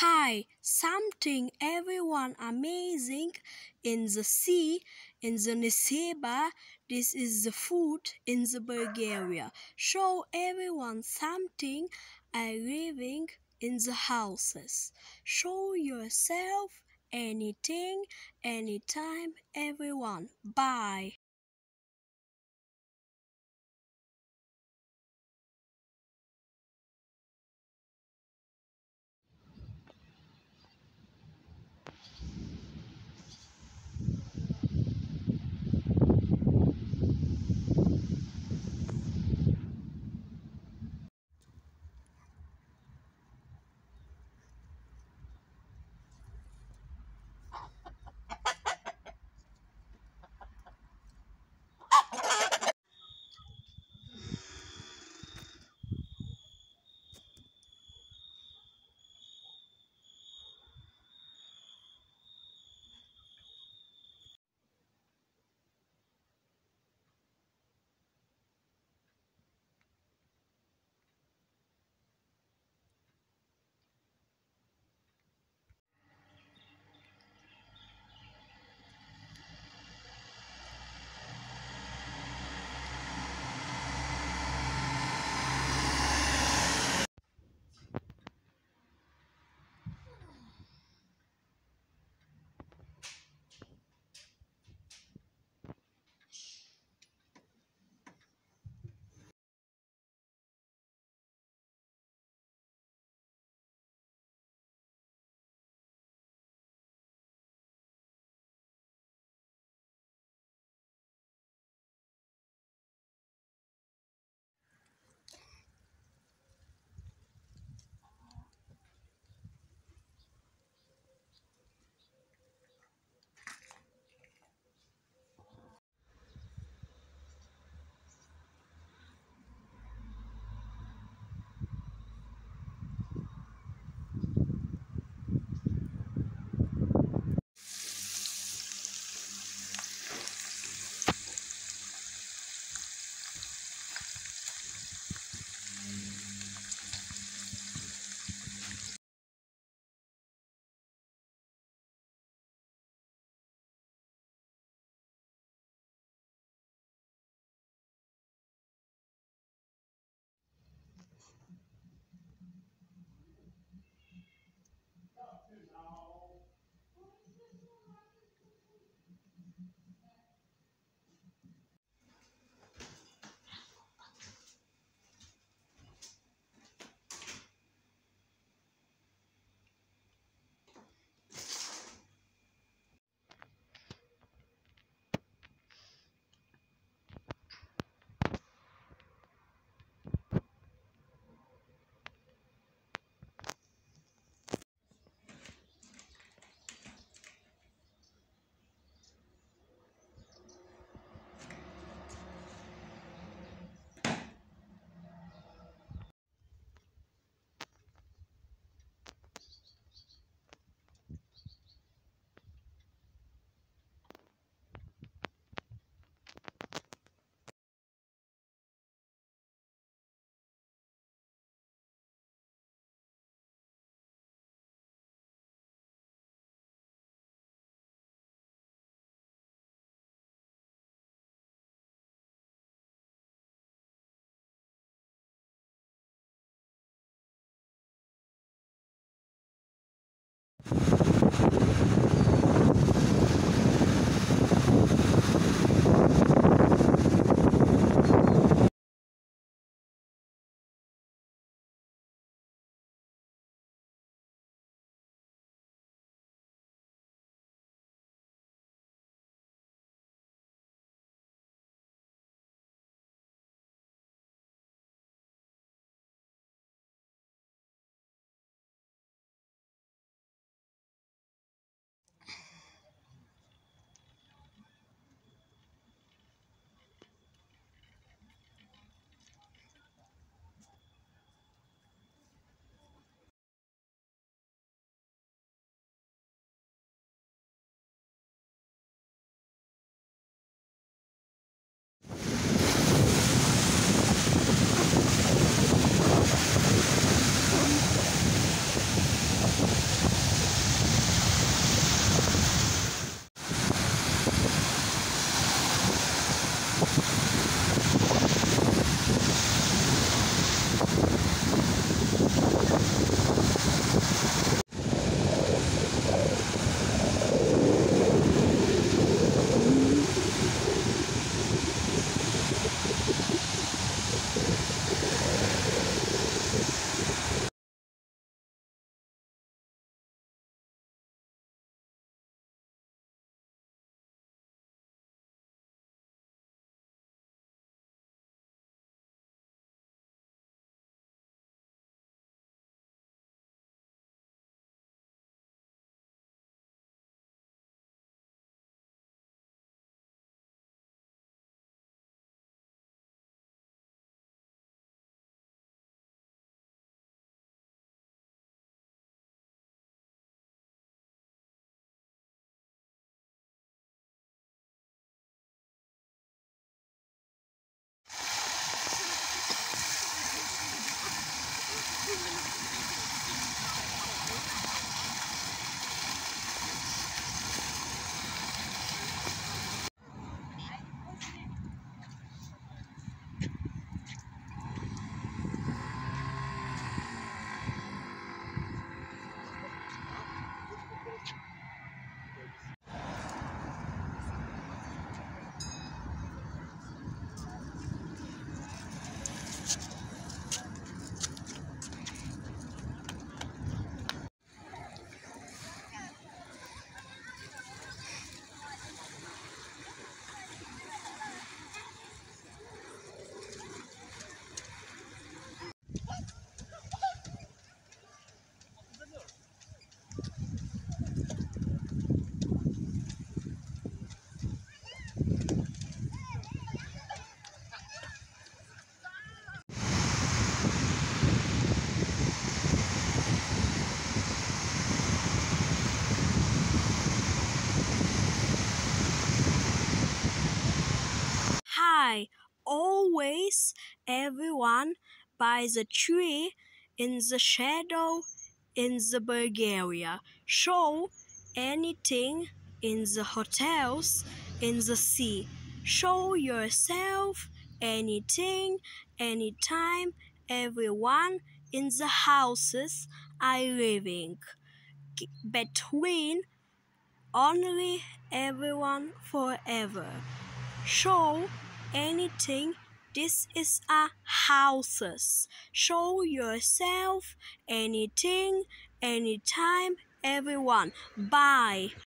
Hi, something everyone amazing in the sea, in the Nessebar. This is the food in the Bulgaria. Show everyone something I living in the houses. Show yourself anything, anytime, everyone. Bye. always everyone by the tree in the shadow in the Bulgaria. Show anything in the hotels in the sea. Show yourself anything, anytime, everyone in the houses I living. Between only everyone forever. Show anything. This is a houses. Show yourself anything, anytime, everyone. Bye.